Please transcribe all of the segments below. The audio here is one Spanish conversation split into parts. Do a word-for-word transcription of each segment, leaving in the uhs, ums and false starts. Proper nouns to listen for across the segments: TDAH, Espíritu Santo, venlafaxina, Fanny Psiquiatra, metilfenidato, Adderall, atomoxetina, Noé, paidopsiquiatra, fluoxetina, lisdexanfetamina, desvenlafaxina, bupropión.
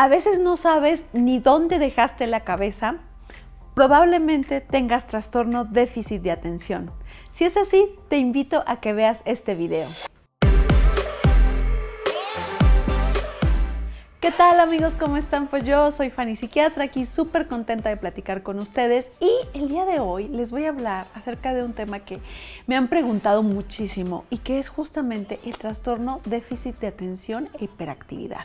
a veces no sabes ni dónde dejaste la cabeza, probablemente tengas trastorno déficit de atención. Si es así, te invito a que veas este video. ¿Qué tal amigos? ¿Cómo están? Pues yo soy Fanny Psiquiatra, aquí súper contenta de platicar con ustedes, y el día de hoy les voy a hablar acerca de un tema que me han preguntado muchísimo y que es justamente el trastorno déficit de atención e hiperactividad.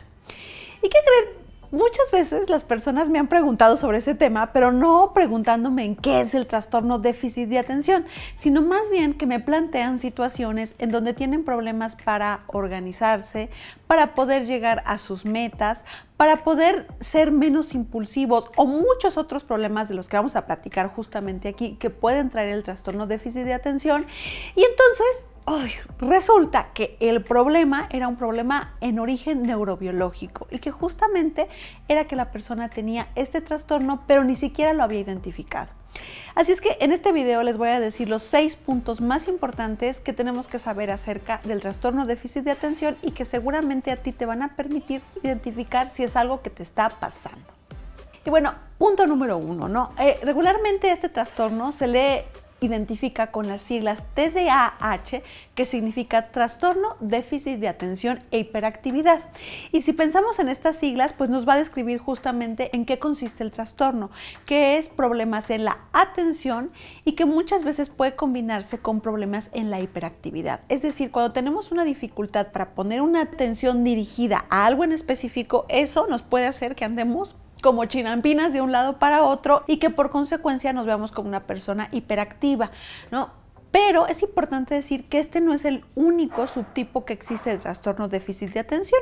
¿Y qué creen? Muchas veces las personas me han preguntado sobre ese tema, pero no preguntándome en qué es el trastorno déficit de atención, sino más bien que me plantean situaciones en donde tienen problemas para organizarse, para poder llegar a sus metas, para poder ser menos impulsivos, o muchos otros problemas de los que vamos a platicar justamente aquí que pueden traer el trastorno déficit de atención. Y entonces, Ay, resulta que el problema era un problema en origen neurobiológico y que justamente era que la persona tenía este trastorno pero ni siquiera lo había identificado. Así es que en este video les voy a decir los seis puntos más importantes que tenemos que saber acerca del trastorno déficit de atención y que seguramente a ti te van a permitir identificar si es algo que te está pasando. Y bueno, punto número uno, ¿no? Eh, regularmente este trastorno se le identifica con las siglas T D A H, que significa trastorno déficit de atención e hiperactividad. Y si pensamos en estas siglas, pues nos va a describir justamente en qué consiste el trastorno, que es problemas en la atención y que muchas veces puede combinarse con problemas en la hiperactividad. Es decir, cuando tenemos una dificultad para poner una atención dirigida a algo en específico, eso nos puede hacer que andemos como chinampinas de un lado para otro y que por consecuencia nos veamos como una persona hiperactiva, ¿no? Pero es importante decir que este no es el único subtipo que existe de trastorno déficit de atención.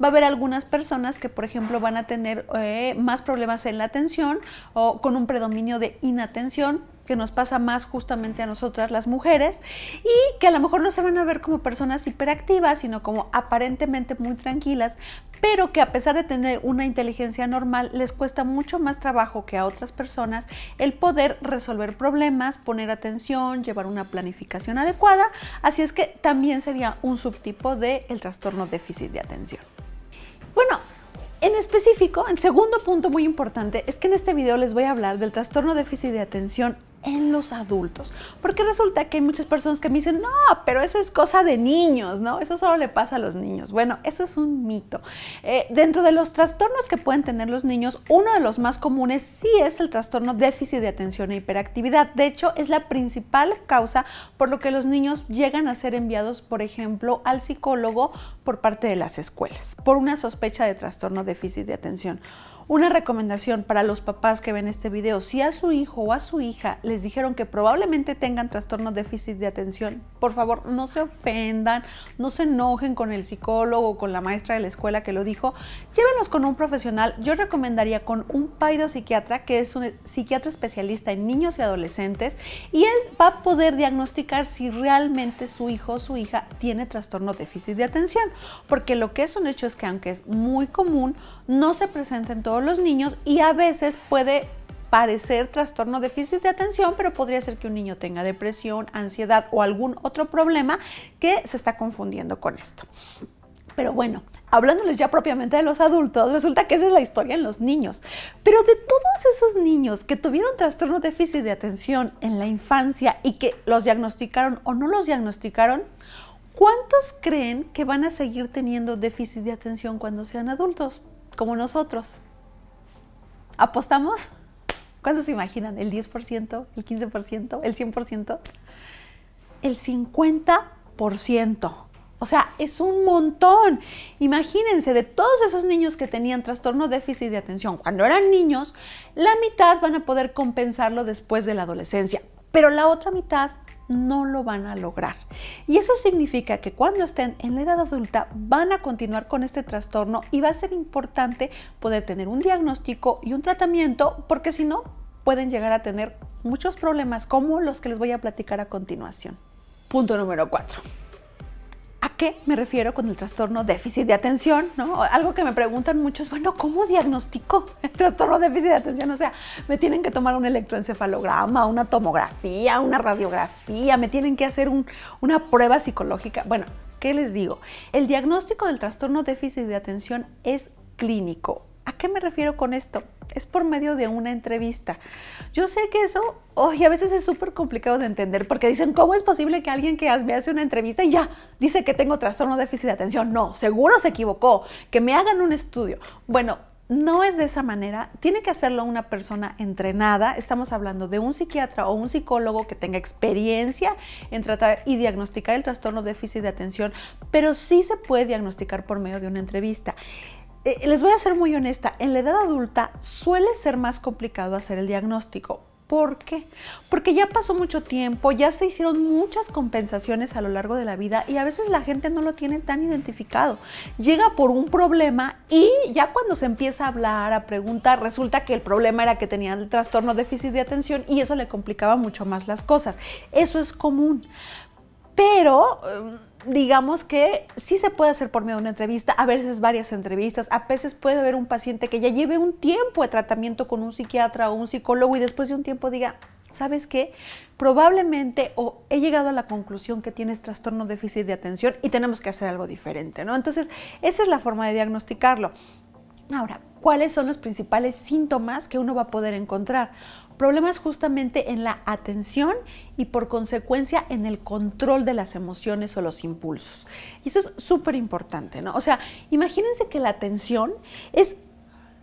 Va a haber algunas personas que, por ejemplo, van a tener eh, más problemas en la atención o con un predominio de inatención, que nos pasa más justamente a nosotras las mujeres, y que a lo mejor no se van a ver como personas hiperactivas, sino como aparentemente muy tranquilas, pero que a pesar de tener una inteligencia normal, les cuesta mucho más trabajo que a otras personas el poder resolver problemas, poner atención, llevar una planificación adecuada. Así es que también sería un subtipo del trastorno déficit de atención. Bueno, en específico, el segundo punto muy importante es que en este video les voy a hablar del trastorno déficit de atención en los adultos, porque resulta que hay muchas personas que me dicen, no, pero eso es cosa de niños, ¿no? Eso solo le pasa a los niños. Bueno, eso es un mito. Eh, dentro de los trastornos que pueden tener los niños, uno de los más comunes sí es el trastorno déficit de atención e hiperactividad. De hecho, es la principal causa por lo que los niños llegan a ser enviados, por ejemplo, al psicólogo por parte de las escuelas, por una sospecha de trastorno déficit de atención. Una recomendación para los papás que ven este video: si a su hijo o a su hija les dijeron que probablemente tengan trastorno déficit de atención, por favor no se ofendan, no se enojen con el psicólogo o con la maestra de la escuela que lo dijo, llévenlos con un profesional. Yo recomendaría con un paidopsiquiatra, que es un psiquiatra especialista en niños y adolescentes, y él va a poder diagnosticar si realmente su hijo o su hija tiene trastorno déficit de atención, porque lo que es un hecho es que, aunque es muy común, no se presenta en todos los niños, y a veces puede parecer trastorno déficit de atención, pero podría ser que un niño tenga depresión, ansiedad o algún otro problema que se está confundiendo con esto. Pero bueno, hablándoles ya propiamente de los adultos, resulta que esa es la historia en los niños. Pero de todos esos niños que tuvieron trastorno déficit de atención en la infancia y que los diagnosticaron o no los diagnosticaron, ¿cuántos creen que van a seguir teniendo déficit de atención cuando sean adultos, como nosotros? ¿Apostamos? ¿Cuántos se imaginan? ¿El diez por ciento? ¿El quince por ciento? ¿El cien por ciento? El cincuenta por ciento. O sea, es un montón. Imagínense, de todos esos niños que tenían trastorno déficit de atención cuando eran niños, la mitad van a poder compensarlo después de la adolescencia, pero la otra mitad no lo van a lograr. Y eso significa que cuando estén en la edad adulta van a continuar con este trastorno, y va a ser importante poder tener un diagnóstico y un tratamiento, porque si no pueden llegar a tener muchos problemas como los que les voy a platicar a continuación. Punto número cuatro. ¿A qué me refiero con el trastorno déficit de atención, ¿no? Algo que me preguntan muchos, bueno, ¿cómo diagnostico el trastorno déficit de atención? O sea, ¿me tienen que tomar un electroencefalograma, una tomografía, una radiografía? ¿Me tienen que hacer un, una prueba psicológica? Bueno, ¿qué les digo? El diagnóstico del trastorno déficit de atención es clínico. ¿A qué me refiero con esto? Es por medio de una entrevista. Yo sé que eso hoy oh, a veces es súper complicado de entender porque dicen, ¿cómo es posible que alguien que me hace una entrevista y ya dice que tengo trastorno de déficit de atención? No, seguro se equivocó, que me hagan un estudio. Bueno, no es de esa manera, tiene que hacerlo una persona entrenada. Estamos hablando de un psiquiatra o un psicólogo que tenga experiencia en tratar y diagnosticar el trastorno de déficit de atención, pero sí se puede diagnosticar por medio de una entrevista. Eh, les voy a ser muy honesta, en la edad adulta suele ser más complicado hacer el diagnóstico. ¿Por qué? Porque ya pasó mucho tiempo, ya se hicieron muchas compensaciones a lo largo de la vida y a veces la gente no lo tiene tan identificado. Llega por un problema y ya cuando se empieza a hablar, a preguntar, resulta que el problema era que tenía el trastorno de déficit de atención y eso le complicaba mucho más las cosas. Eso es común. Pero digamos que sí se puede hacer por medio de una entrevista, a veces varias entrevistas, a veces puede haber un paciente que ya lleve un tiempo de tratamiento con un psiquiatra o un psicólogo y después de un tiempo diga, ¿sabes qué? Probablemente o he llegado a la conclusión que tienes trastorno de déficit de atención y tenemos que hacer algo diferente, ¿no? Entonces, esa es la forma de diagnosticarlo. Ahora, ¿cuáles son los principales síntomas que uno va a poder encontrar? Problemas justamente en la atención y por consecuencia en el control de las emociones o los impulsos. Y eso es súper importante, ¿no? O sea, imagínense que la atención es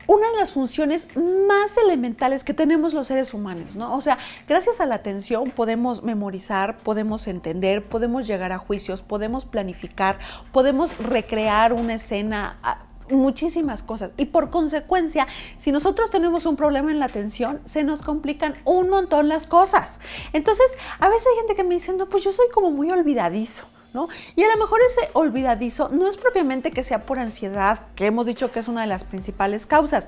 una de las funciones más elementales que tenemos los seres humanos, ¿no? O sea, gracias a la atención podemos memorizar, podemos entender, podemos llegar a juicios, podemos planificar, podemos recrear una escena, muchísimas cosas, y por consecuencia, si nosotros tenemos un problema en la atención, se nos complican un montón las cosas. Entonces, a veces hay gente que me dice, no, pues yo soy como muy olvidadizo, ¿no? Y a lo mejor ese olvidadizo no es propiamente que sea por ansiedad, que hemos dicho que es una de las principales causas,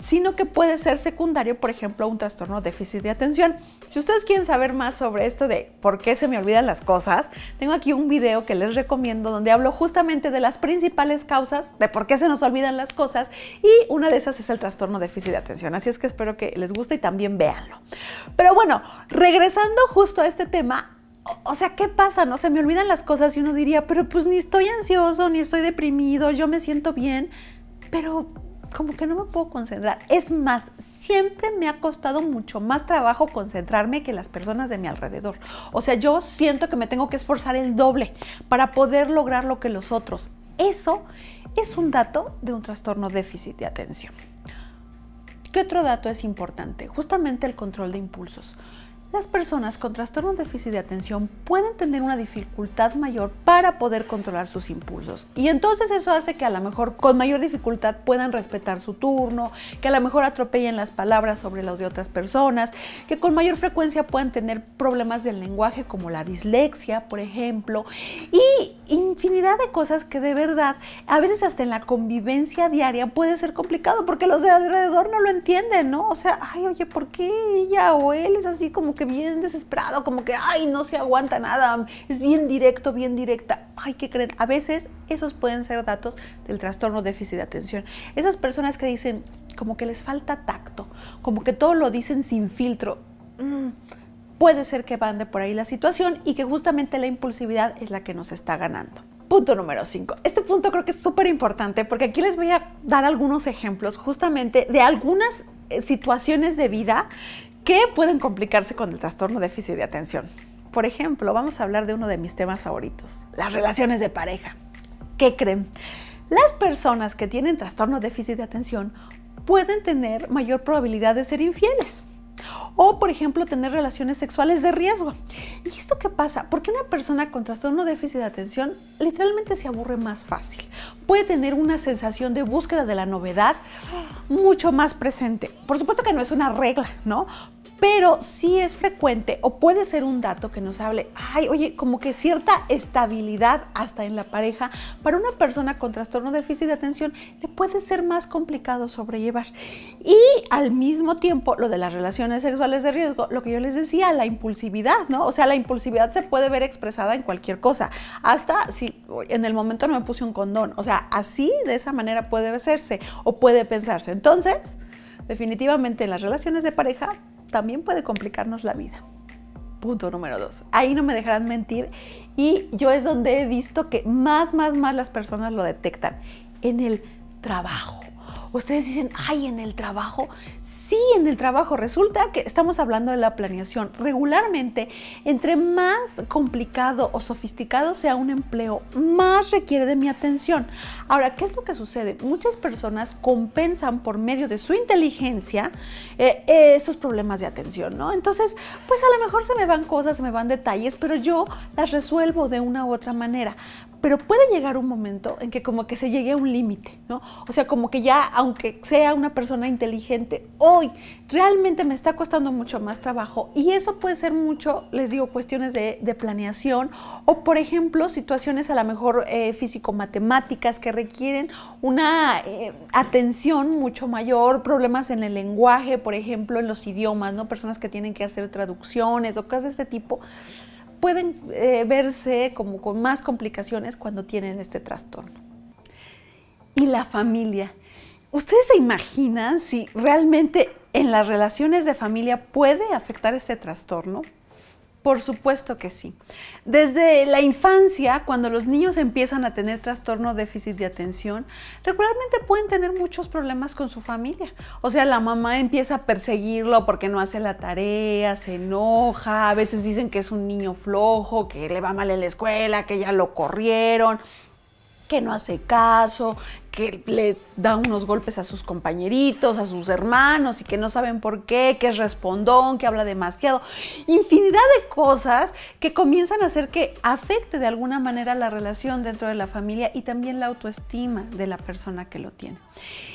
sino que puede ser secundario, por ejemplo, a un trastorno de déficit de atención. Si ustedes quieren saber más sobre esto de por qué se me olvidan las cosas, tengo aquí un video que les recomiendo donde hablo justamente de las principales causas de por qué se nos olvidan las cosas y una de esas es el trastorno de déficit de atención. Así es que espero que les guste y también véanlo. Pero bueno, regresando justo a este tema, o sea, ¿qué pasa? No se me olvidan las cosas y uno diría, pero pues ni estoy ansioso, ni estoy deprimido, yo me siento bien, pero como que no me puedo concentrar. Es más, siempre me ha costado mucho más trabajo concentrarme que las personas de mi alrededor. O sea, yo siento que me tengo que esforzar el doble para poder lograr lo que los otros. Eso es un dato de un trastorno déficit de atención. ¿Qué otro dato es importante? Justamente el control de impulsos. Las personas con trastorno de déficit de atención pueden tener una dificultad mayor para poder controlar sus impulsos. Y entonces eso hace que a lo mejor con mayor dificultad puedan respetar su turno, que a lo mejor atropellen las palabras sobre las de otras personas, que con mayor frecuencia puedan tener problemas del lenguaje como la dislexia, por ejemplo, y infinidad de cosas que de verdad, a veces hasta en la convivencia diaria puede ser complicado porque los de alrededor no lo entienden, ¿no? O sea, ay, oye, ¿por qué ella o él es así como que bien desesperado, como que ay, no se aguanta nada, es bien directo, bien directa? Ay, ¿qué creen? A veces esos pueden ser datos del trastorno déficit de atención. Esas personas que dicen como que les falta tacto, como que todo lo dicen sin filtro, mm, puede ser que van de por ahí la situación y que justamente la impulsividad es la que nos está ganando. Punto número cinco. Este punto creo que es súper importante porque aquí les voy a dar algunos ejemplos justamente de algunas eh, situaciones de vida que pueden complicarse con el trastorno de déficit de atención. Por ejemplo, vamos a hablar de uno de mis temas favoritos, las relaciones de pareja. ¿Qué creen? Las personas que tienen trastorno de déficit de atención pueden tener mayor probabilidad de ser infieles o, por ejemplo, tener relaciones sexuales de riesgo. ¿Y esto qué pasa? Porque una persona con trastorno de déficit de atención literalmente se aburre más fácil. Puede tener una sensación de búsqueda de la novedad mucho más presente. Por supuesto que no es una regla, ¿no? Pero sí es frecuente o puede ser un dato que nos hable, ay, oye, como que cierta estabilidad hasta en la pareja para una persona con trastorno de déficit de atención le puede ser más complicado sobrellevar. Y al mismo tiempo, lo de las relaciones sexuales de riesgo, lo que yo les decía, la impulsividad, ¿no? O sea, la impulsividad se puede ver expresada en cualquier cosa, hasta si en el momento no me puse un condón. O sea, así, de esa manera puede hacerse o puede pensarse. Entonces, definitivamente en las relaciones de pareja también puede complicarnos la vida. Punto número dos. Ahí no me dejarán mentir y yo es donde he visto que más, más, más las personas lo detectan en el trabajo. Ustedes dicen, ay, en el trabajo. Sí, en el trabajo. Resulta que estamos hablando de la planeación. Regularmente, entre más complicado o sofisticado sea un empleo, más requiere de mi atención. Ahora, ¿qué es lo que sucede? Muchas personas compensan por medio de su inteligencia eh, eh, estos problemas de atención, ¿no? Entonces, pues a lo mejor se me van cosas, se me van detalles, pero yo las resuelvo de una u otra manera. Pero puede llegar un momento en que como que se llegue a un límite, ¿no? O sea, como que ya, aunque sea una persona inteligente, hoy realmente me está costando mucho más trabajo. Y eso puede ser mucho, les digo, cuestiones de, de planeación o, por ejemplo, situaciones a lo mejor eh, físico-matemáticas que requieren una eh, atención mucho mayor, problemas en el lenguaje, por ejemplo, en los idiomas, ¿no? Personas que tienen que hacer traducciones o cosas de este tipo pueden eh, verse como con más complicaciones cuando tienen este trastorno. Y la familia. ¿Ustedes se imaginan si realmente en las relaciones de familia puede afectar este trastorno? Por supuesto que sí. Desde la infancia, cuando los niños empiezan a tener trastorno déficit de atención, regularmente pueden tener muchos problemas con su familia. O sea, la mamá empieza a perseguirlo porque no hace la tarea, se enoja, a veces dicen que es un niño flojo, que le va mal en la escuela, que ya lo corrieron, que no hace caso, que le da unos golpes a sus compañeritos, a sus hermanos y que no saben por qué, que es respondón, que habla demasiado. Infinidad de cosas que comienzan a hacer que afecte de alguna manera la relación dentro de la familia y también la autoestima de la persona que lo tiene.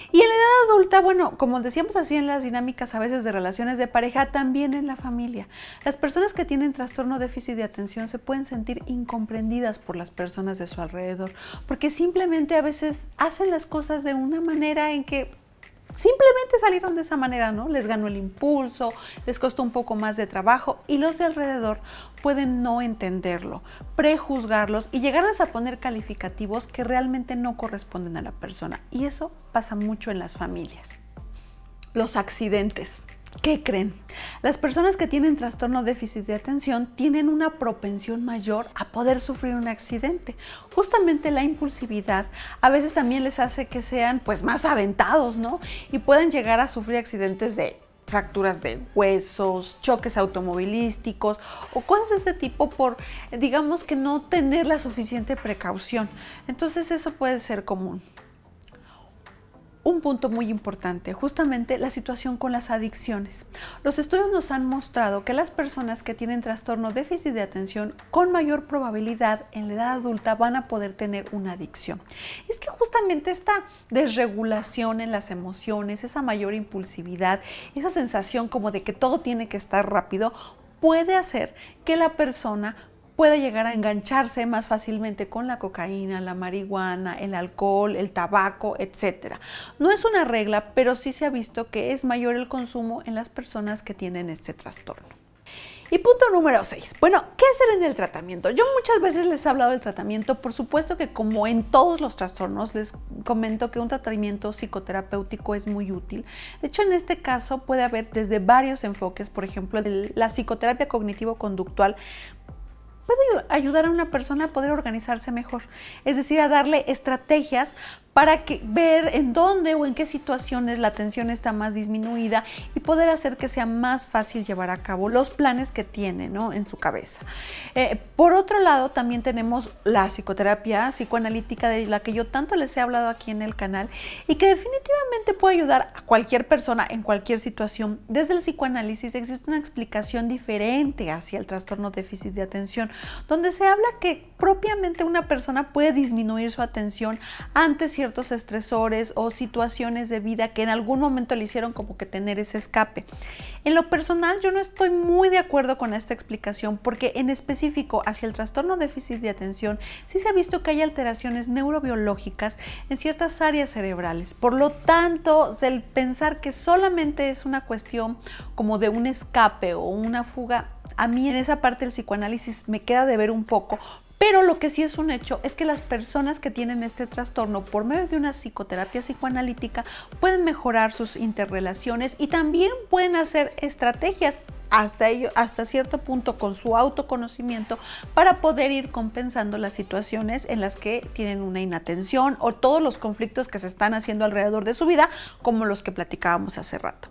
Y en la edad adulta, bueno, como decíamos así en las dinámicas a veces de relaciones de pareja, también en la familia. Las personas que tienen trastorno déficit de atención se pueden sentir incomprendidas por las personas de su alrededor, porque simplemente a veces hacen las cosas de una manera en que simplemente salieron de esa manera, ¿no? Les ganó el impulso, les costó un poco más de trabajo y los de alrededor pueden no entenderlo, prejuzgarlos y llegarles a poner calificativos que realmente no corresponden a la persona. Y eso pasa mucho en las familias. Los accidentes. ¿Qué creen? Las personas que tienen trastorno déficit de atención tienen una propensión mayor a poder sufrir un accidente. Justamente la impulsividad a veces también les hace que sean pues más aventados, ¿no? Y puedan llegar a sufrir accidentes de fracturas de huesos, choques automovilísticos o cosas de este tipo por, digamos, que no tener la suficiente precaución. Entonces eso puede ser común. Un punto muy importante, justamente la situación con las adicciones. Los estudios nos han mostrado que las personas que tienen trastorno déficit de atención con mayor probabilidad en la edad adulta van a poder tener una adicción. Y es que justamente esta desregulación en las emociones, esa mayor impulsividad, esa sensación como de que todo tiene que estar rápido, puede hacer que la persona puede llegar a engancharse más fácilmente con la cocaína, la marihuana, el alcohol, el tabaco, etcétera. No es una regla, pero sí se ha visto que es mayor el consumo en las personas que tienen este trastorno. Y punto número seis. Bueno, ¿qué hacer en el tratamiento? Yo muchas veces les he hablado del tratamiento. Por supuesto que como en todos los trastornos, les comento que un tratamiento psicoterapéutico es muy útil. De hecho, en este caso puede haber desde varios enfoques. Por ejemplo, la psicoterapia cognitivo-conductual puede ayudar a una persona a poder organizarse mejor, es decir, a darle estrategias para que, ver en dónde o en qué situaciones la atención está más disminuida y poder hacer que sea más fácil llevar a cabo los planes que tiene, ¿no?, en su cabeza. Eh, por otro lado, también tenemos la psicoterapia psicoanalítica, de la que yo tanto les he hablado aquí en el canal y que definitivamente puede ayudar a cualquier persona en cualquier situación. Desde el psicoanálisis existe una explicación diferente hacia el trastorno déficit de atención, donde se habla que propiamente una persona puede disminuir su atención ante ciertos estresores o situaciones de vida que en algún momento le hicieron como que tener ese escape. En lo personal, yo no estoy muy de acuerdo con esta explicación, porque en específico hacia el trastorno déficit de atención sí se ha visto que hay alteraciones neurobiológicas en ciertas áreas cerebrales. Por lo tanto, el pensar que solamente es una cuestión como de un escape o una fuga, a mí en esa parte del psicoanálisis me queda de ver un poco. Pero lo que sí es un hecho es que las personas que tienen este trastorno por medio de una psicoterapia psicoanalítica pueden mejorar sus interrelaciones y también pueden hacer estrategias hasta, ello, hasta cierto punto con su autoconocimiento para poder ir compensando las situaciones en las que tienen una inatención o todos los conflictos que se están haciendo alrededor de su vida, como los que platicábamos hace rato.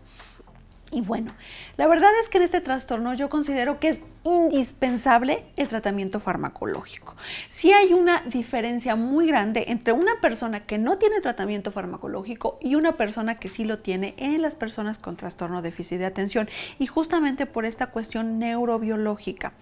Y bueno, la verdad es que en este trastorno yo considero que es indispensable el tratamiento farmacológico. Sí hay una diferencia muy grande entre una persona que no tiene tratamiento farmacológico y una persona que sí lo tiene en las personas con trastorno de déficit de atención, y justamente por esta cuestión neurobiológica.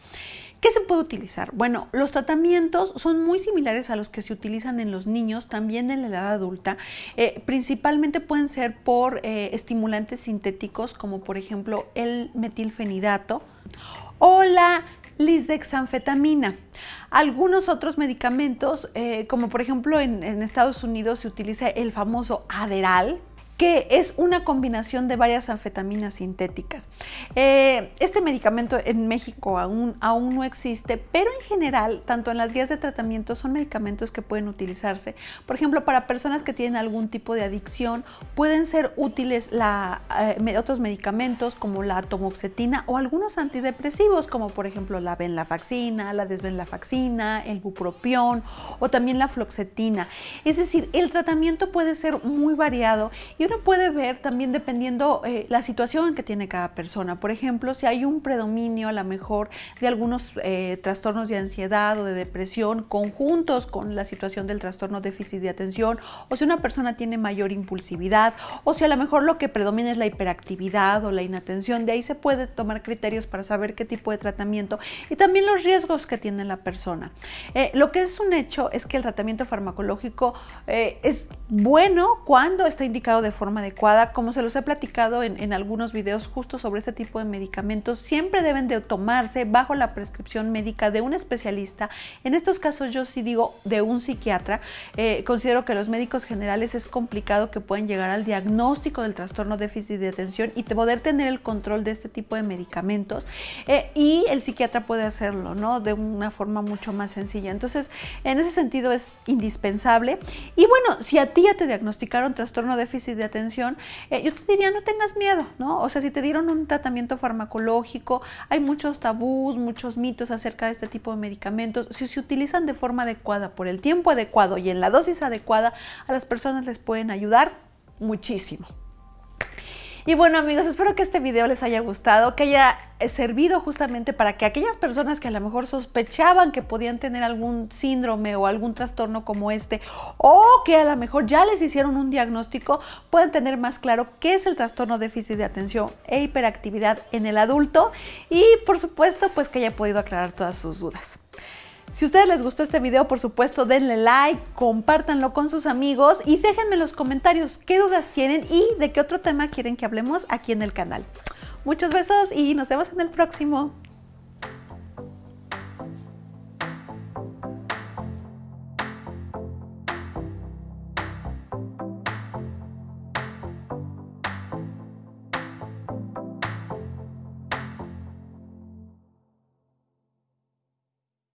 ¿Qué se puede utilizar? Bueno, los tratamientos son muy similares a los que se utilizan en los niños, también en la edad adulta. Eh, principalmente pueden ser por eh, estimulantes sintéticos, como por ejemplo el metilfenidato o la lisdexanfetamina. Algunos otros medicamentos, eh, como por ejemplo en, en Estados Unidos se utiliza el famoso Adderall, que es una combinación de varias anfetaminas sintéticas. Eh, este medicamento en México aún, aún no existe, pero en general, tanto en las guías de tratamiento, son medicamentos que pueden utilizarse. Por ejemplo, para personas que tienen algún tipo de adicción, pueden ser útiles la, eh, otros medicamentos como la atomoxetina o algunos antidepresivos, como por ejemplo la venlafaxina, la desvenlafaxina, el bupropión o también la fluoxetina. Es decir, el tratamiento puede ser muy variado y uno puede ver también dependiendo eh, la situación que tiene cada persona. Por ejemplo, si hay un predominio a lo mejor de algunos eh, trastornos de ansiedad o de depresión conjuntos con la situación del trastorno déficit de atención, o si una persona tiene mayor impulsividad, o si a lo mejor lo que predomina es la hiperactividad o la inatención, de ahí se puede tomar criterios para saber qué tipo de tratamiento y también los riesgos que tiene la persona. Eh, lo que es un hecho es que el tratamiento farmacológico eh, es bueno cuando está indicado de forma adecuada. Como se los he platicado en, en algunos videos justo sobre este tipo de medicamentos, siempre deben de tomarse bajo la prescripción médica de un especialista. En estos casos yo sí digo de un psiquiatra. Eh, considero que los médicos generales es complicado que puedan llegar al diagnóstico del trastorno déficit de atención y poder tener el control de este tipo de medicamentos, eh, y el psiquiatra puede hacerlo, ¿no?, de una forma mucho más sencilla. Entonces, en ese sentido es indispensable. Y bueno, si a ti ya te diagnosticaron trastorno déficit de atención, eh, yo te diría no tengas miedo, ¿no? O sea, si te dieron un tratamiento farmacológico, hay muchos tabús, muchos mitos acerca de este tipo de medicamentos. Si se utilizan de forma adecuada, por el tiempo adecuado y en la dosis adecuada, a las personas les pueden ayudar muchísimo. Y bueno, amigos, espero que este video les haya gustado, que haya servido justamente para que aquellas personas que a lo mejor sospechaban que podían tener algún síndrome o algún trastorno como este, o que a lo mejor ya les hicieron un diagnóstico, puedan tener más claro qué es el trastorno déficit de atención e hiperactividad en el adulto y, por supuesto, pues que haya podido aclarar todas sus dudas. Si a ustedes les gustó este video, por supuesto, denle like, compártanlo con sus amigos y déjenme en los comentarios qué dudas tienen y de qué otro tema quieren que hablemos aquí en el canal. Muchos besos y nos vemos en el próximo.